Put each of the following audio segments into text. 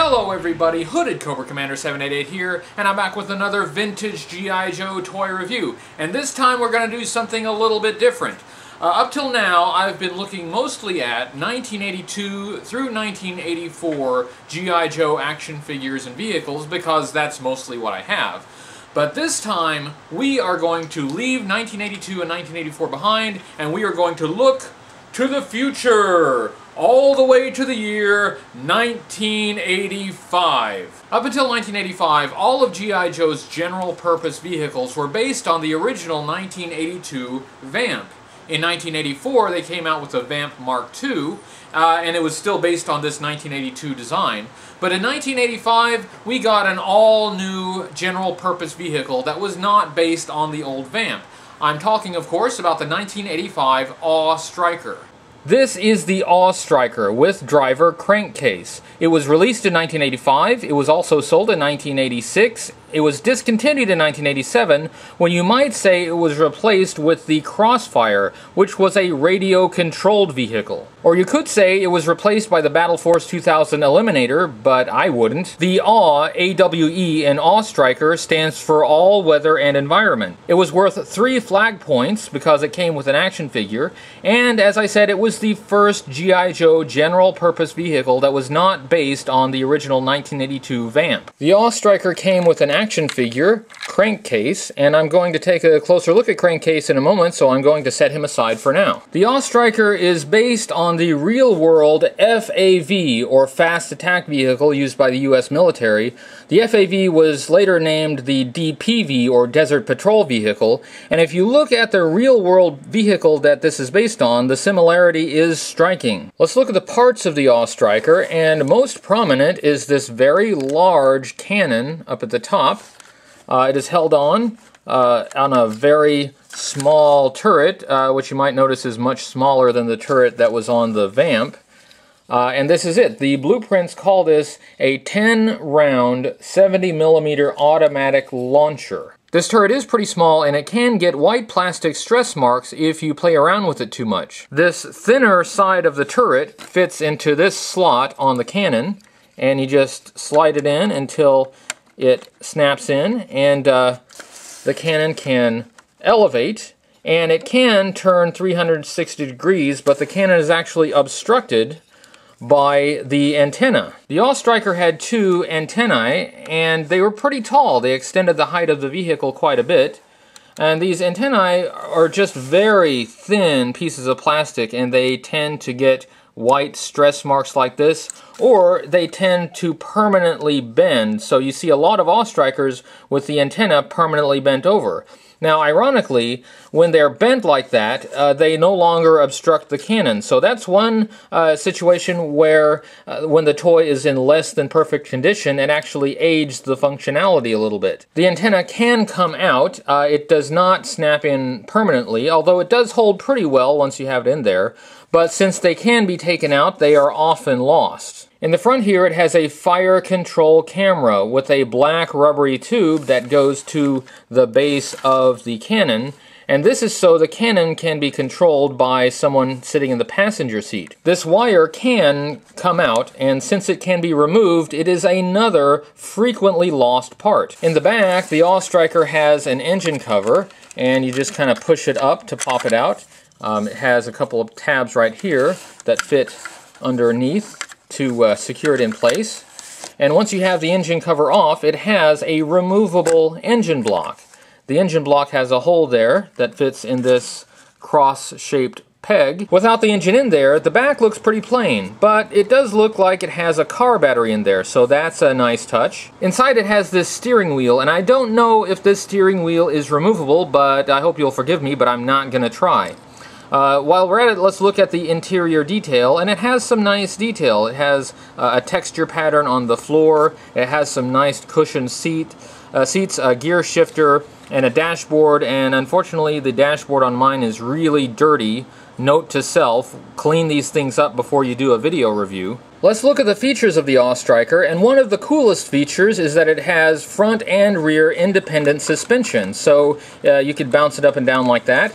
Hello everybody, Hooded Cobra Commander 788 here, and I'm back with another vintage G.I. Joe toy review, and this time we're going to do something a little bit different. Up till now, I've been looking mostly at 1982 through 1984 G.I. Joe action figures and vehicles, because that's mostly what I have. But this time, we are going to leave 1982 and 1984 behind, and we are going to look to the future! All the way to the year 1985. Up until 1985, all of G.I. Joe's general purpose vehicles were based on the original 1982 VAMP. In 1984, they came out with the VAMP Mark II, and it was still based on this 1982 design. But in 1985, we got an all-new general purpose vehicle that was not based on the old VAMP. I'm talking, of course, about the 1985 AWE Striker. This is the AWE Striker with driver Crankcase. It was released in 1985, it was also sold in 1986, it was discontinued in 1987, when you might say it was replaced with the Crossfire, which was a radio-controlled vehicle. Or you could say it was replaced by the Battle Force 2000 Eliminator, but I wouldn't. The AWE, A-W-E, in AWE Striker stands for All Weather and Environment. It was worth 3 flag points because it came with an action figure, and as I said, it was the first G.I. Joe general purpose vehicle that was not based on the original 1982 VAMP. The AWE Striker came with an action figure, Crankcase, and I'm going to take a closer look at Crankcase in a moment, so I'm going to set him aside for now. The AWE Striker is based on the real-world FAV, or Fast Attack Vehicle, used by the U.S. military. The FAV was later named the DPV, or Desert Patrol Vehicle, and if you look at the real-world vehicle that this is based on, the similarity is striking. Let's look at the parts of the AWE Striker, and most prominent is this very large cannon up at the top. It is held on a very small turret, which you might notice is much smaller than the turret that was on the VAMP. And this is it. The blueprints call this a 10-round, 70mm automatic launcher. This turret is pretty small, and it can get white plastic stress marks if you play around with it too much. This thinner side of the turret fits into this slot on the cannon, and you just slide it in until it snaps in, and the cannon can elevate, and it can turn 360 degrees, but the cannon is actually obstructed by the antenna. The AWE Striker had 2 antennae, and they were pretty tall. They extended the height of the vehicle quite a bit. And these antennae are just very thin pieces of plastic, and they tend to get white stress marks like this, or they tend to permanently bend. So you see a lot of AWE Strikers with the antenna permanently bent over. Now, ironically, when they're bent like that, they no longer obstruct the cannon. So that's one situation where, when the toy is in less than perfect condition, it actually aids the functionality a little bit. The antenna can come out. It does not snap in permanently, although it does hold pretty well once you have it in there. But since they can be taken out, they are often lost. In the front here, it has a fire control camera with a black rubbery tube that goes to the base of the cannon, and this is so the cannon can be controlled by someone sitting in the passenger seat. This wire can come out, and since it can be removed, it is another frequently lost part. In the back, the AWE Striker has an engine cover, and you just kind of push it up to pop it out. It has a couple of tabs right here that fit underneath to secure it in place. And once you have the engine cover off, it has a removable engine block. The engine block has a hole there that fits in this cross-shaped peg. Without the engine in there, the back looks pretty plain, but it does look like it has a car battery in there, so that's a nice touch. Inside it has this steering wheel, and I don't know if this steering wheel is removable, but I hope you'll forgive me, but I'm not gonna try. While we're at it, let's look at the interior detail, and it has some nice detail. It has a texture pattern on the floor, it has some nice cushioned seats, a gear shifter, and a dashboard, and unfortunately the dashboard on mine is really dirty. Note to self, clean these things up before you do a video review. Let's look at the features of the AWE Striker, and one of the coolest features is that it has front and rear independent suspension, so you could bounce it up and down like that.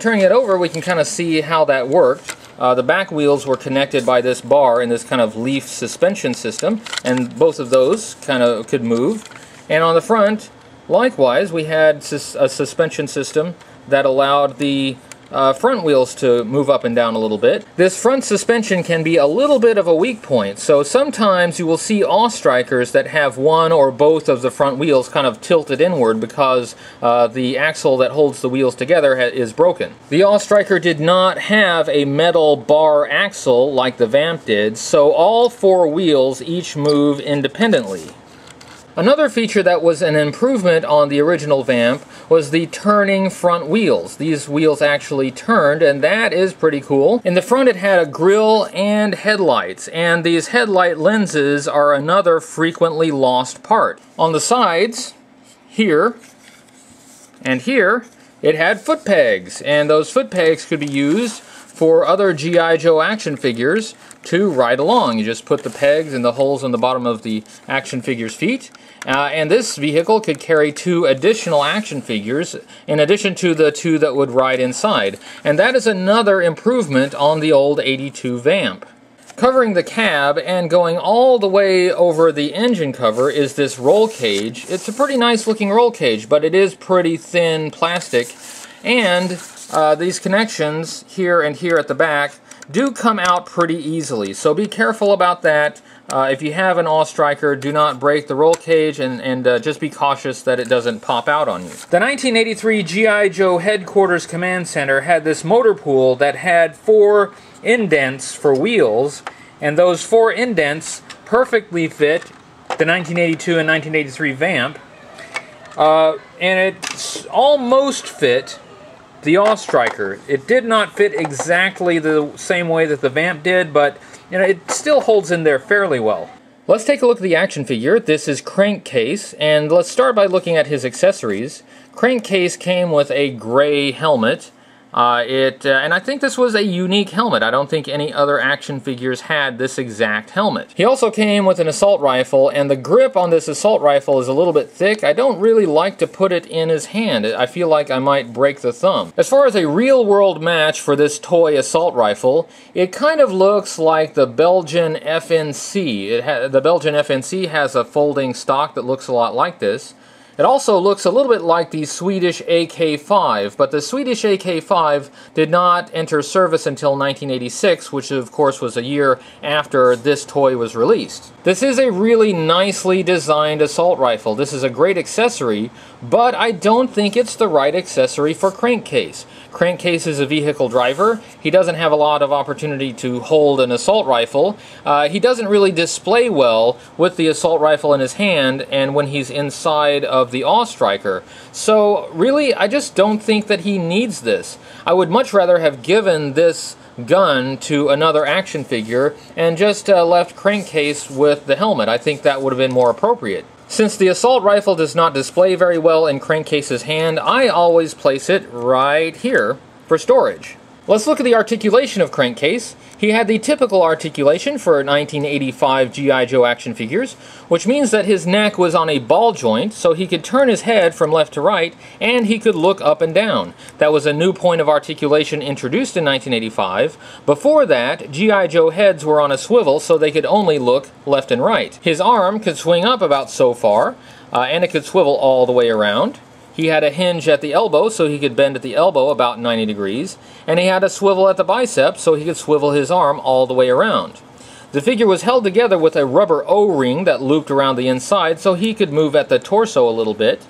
Turning it over, we can kind of see how that worked. The back wheels were connected by this bar in this kind of leaf suspension system, and both of those kind of could move. And on the front, likewise, we had a suspension system that allowed the front wheels to move up and down a little bit. This front suspension can be a little bit of a weak point, so sometimes you will see AWE Strikers that have one or both of the front wheels kind of tilted inward because the axle that holds the wheels together is broken. The AWE Striker did not have a metal bar axle like the VAMP did, so all four wheels each move independently. Another feature that was an improvement on the original VAMP was the turning front wheels. These wheels actually turned, and that is pretty cool. In the front it had a grille and headlights, and these headlight lenses are another frequently lost part. On the sides, here and here, it had foot pegs, and those foot pegs could be used for other G.I. Joe action figures to ride along. You just put the pegs in the holes on the bottom of the action figure's feet, and this vehicle could carry two additional action figures in addition to the two that would ride inside, and that is another improvement on the old 82 VAMP. Covering the cab and going all the way over the engine cover is this roll cage. It's a pretty nice looking roll cage, but it is pretty thin plastic, and these connections here and here at the back do come out pretty easily, so be careful about that. If you have an AWE Striker, do not break the roll cage, and just be cautious that it doesn't pop out on you. The 1983 G.I. Joe Headquarters Command Center had this motor pool that had four indents for wheels, and those four indents perfectly fit the 1982 and 1983 VAMP, and it almost fit the AWE Striker. It did not fit exactly the same way that the VAMP did, but you know, it still holds in there fairly well. Let's take a look at the action figure. This is Crankcase, and let's start by looking at his accessories. Crankcase came with a gray helmet, and I think this was a unique helmet. I don't think any other action figures had this exact helmet. He also came with an assault rifle, and the grip on this assault rifle is a little bit thick. I don't really like to put it in his hand. I feel like I might break the thumb. As far as a real-world match for this toy assault rifle, it kind of looks like the Belgian FNC. The Belgian FNC has a folding stock that looks a lot like this. It also looks a little bit like the Swedish AK-5, but the Swedish AK-5 did not enter service until 1986, which of course was a year after this toy was released. This is a really nicely designed assault rifle. This is a great accessory, but I don't think it's the right accessory for Crankcase. Crankcase is a vehicle driver. He doesn't have a lot of opportunity to hold an assault rifle. He doesn't really display well with the assault rifle in his hand and when he's inside of the AWE Striker. So really, I just don't think that he needs this. I would much rather have given this gun to another action figure and just left Crankcase with the helmet. I think that would have been more appropriate. Since the assault rifle does not display very well in Crankcase's hand, I always place it right here for storage. Let's look at the articulation of Crankcase. He had the typical articulation for 1985 G.I. Joe action figures, which means that his neck was on a ball joint, so he could turn his head from left to right, and he could look up and down. That was a new point of articulation introduced in 1985. Before that, G.I. Joe heads were on a swivel, so they could only look left and right. His arm could swing up about so far, and it could swivel all the way around. He had a hinge at the elbow, so he could bend at the elbow about 90 degrees, and he had a swivel at the bicep, so he could swivel his arm all the way around. The figure was held together with a rubber O-ring that looped around the inside, so he could move at the torso a little bit.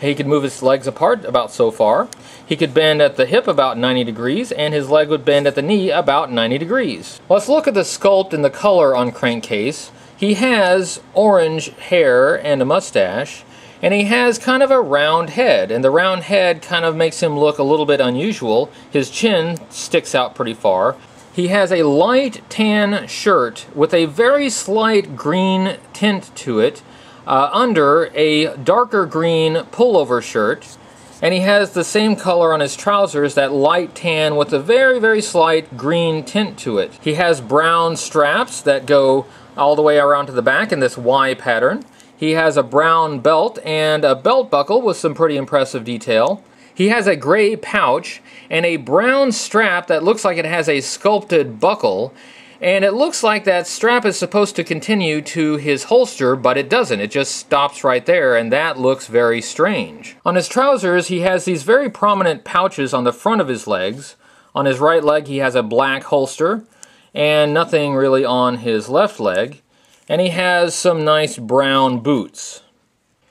He could move his legs apart about so far. He could bend at the hip about 90 degrees, and his leg would bend at the knee about 90 degrees. Let's look at the sculpt and the color on Crankcase. He has orange hair and a mustache, and he has kind of a round head, and the round head kind of makes him look a little bit unusual. His chin sticks out pretty far. He has a light tan shirt with a very slight green tint to it, under a darker green pullover shirt, and he has the same color on his trousers, that light tan with a very, very slight green tint to it. He has brown straps that go all the way around to the back in this Y pattern. He has a brown belt and a belt buckle with some pretty impressive detail. He has a gray pouch and a brown strap that looks like it has a sculpted buckle, and it looks like that strap is supposed to continue to his holster, but it doesn't. It just stops right there, and that looks very strange. On his trousers, he has these very prominent pouches on the front of his legs. On his right leg, he has a black holster, and nothing really on his left leg. And he has some nice brown boots.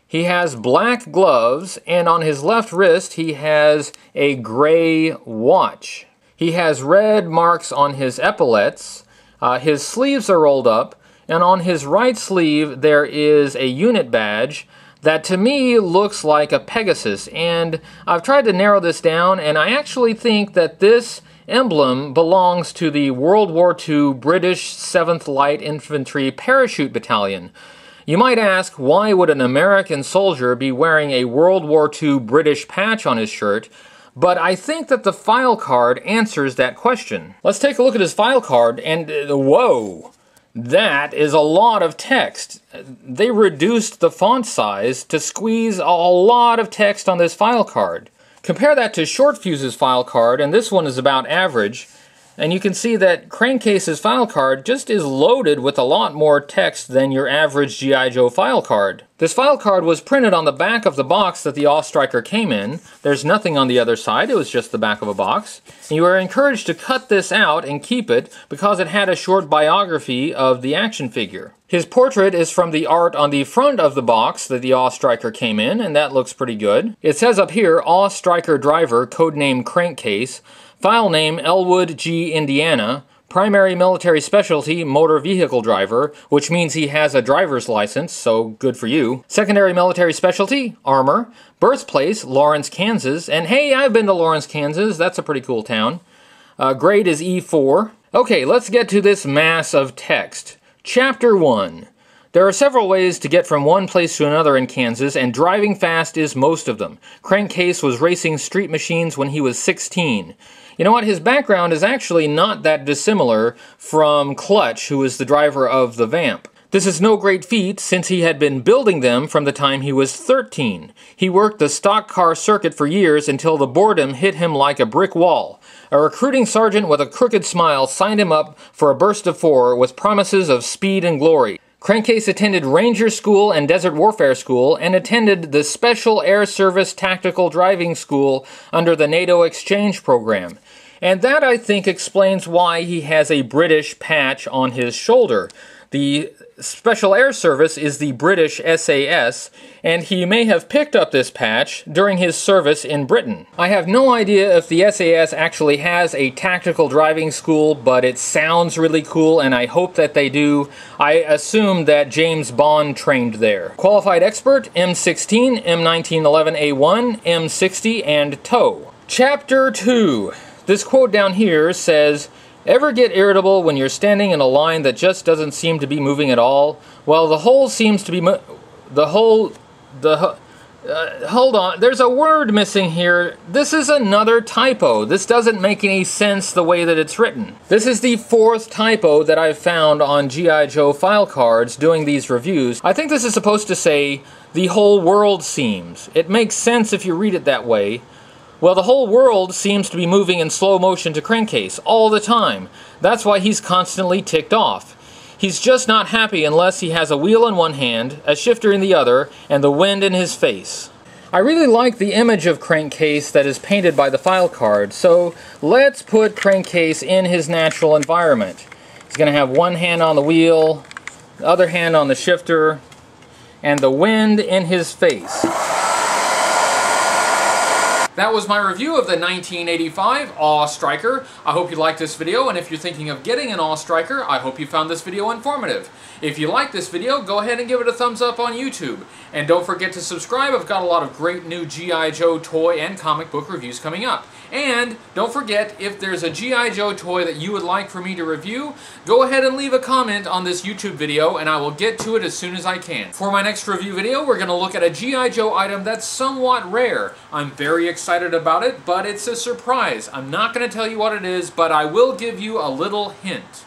He has black gloves, and on his left wrist, he has a gray watch. He has red marks on his epaulets. His sleeves are rolled up, and on his right sleeve there is a unit badge that to me looks like a Pegasus, and I've tried to narrow this down, and I actually think that this emblem belongs to the World War II British 7th Light Infantry Parachute Battalion. You might ask, why would an American soldier be wearing a World War II British patch on his shirt? But I think that the file card answers that question. Let's take a look at his file card, and whoa, that is a lot of text. They reduced the font size to squeeze a lot of text on this file card. Compare that to Short Fuse's file card, and this one is about average, and you can see that Crankcase's file card just is loaded with a lot more text than your average G.I. Joe file card. This file card was printed on the back of the box that the AWE Striker came in. There's nothing on the other side, it was just the back of a box. And you are encouraged to cut this out and keep it because it had a short biography of the action figure. His portrait is from the art on the front of the box that the AWE Striker came in, and that looks pretty good. It says up here, AWE Striker Driver, codename Crankcase, file name Elwood G. Indiana, primary military specialty motor vehicle driver, which means he has a driver's license, so good for you. Secondary military specialty, armor. Birthplace, Lawrence, Kansas. And hey, I've been to Lawrence, Kansas. That's a pretty cool town. Grade is E4. Okay, let's get to this mass of text. Chapter 1. There are several ways to get from one place to another in Kansas, and driving fast is most of them. Crankcase was racing street machines when he was 16. You know what, his background is actually not that dissimilar from Clutch, who is the driver of the VAMP. This is no great feat, since he had been building them from the time he was 13. He worked the stock car circuit for years until the boredom hit him like a brick wall. A recruiting sergeant with a crooked smile signed him up for a burst of 4 with promises of speed and glory. Crankcase attended Ranger School and Desert Warfare School, and attended the Special Air Service Tactical Driving School under the NATO Exchange Program. And that, I think, explains why he has a British patch on his shoulder. The Special Air Service is the British SAS, and he may have picked up this patch during his service in Britain. I have no idea if the SAS actually has a tactical driving school, but it sounds really cool, and I hope that they do. I assume that James Bond trained there. Qualified expert, M16, M1911A1, M60, and TOW. Chapter 2. This quote down here says, "Ever get irritable when you're standing in a line that just doesn't seem to be moving at all? Well, the whole seems to be hold on, there's a word missing here. This is another typo. This doesn't make any sense the way that it's written. This is the 4th typo that I've found on G.I. Joe file cards doing these reviews. I think this is supposed to say, the whole world seems. It makes sense if you read it that way. Well, the whole world seems to be moving in slow motion to Crankcase all the time. That's why he's constantly ticked off. He's just not happy unless he has a wheel in one hand, a shifter in the other, and the wind in his face." I really like the image of Crankcase that is painted by the file card, so let's put Crankcase in his natural environment. He's going to have one hand on the wheel, the other hand on the shifter, and the wind in his face. That was my review of the 1985 AWE Striker. I hope you liked this video, and if you're thinking of getting an AWE Striker, I hope you found this video informative. If you like this video, go ahead and give it a thumbs up on YouTube. And don't forget to subscribe. I've got a lot of great new G.I. Joe toy and comic book reviews coming up. And don't forget, if there's a G.I. Joe toy that you would like for me to review, go ahead and leave a comment on this YouTube video, and I will get to it as soon as I can. For my next review video, we're going to look at a G.I. Joe item that's somewhat rare. I'm very excited about it, but it's a surprise. I'm not going to tell you what it is, but I will give you a little hint.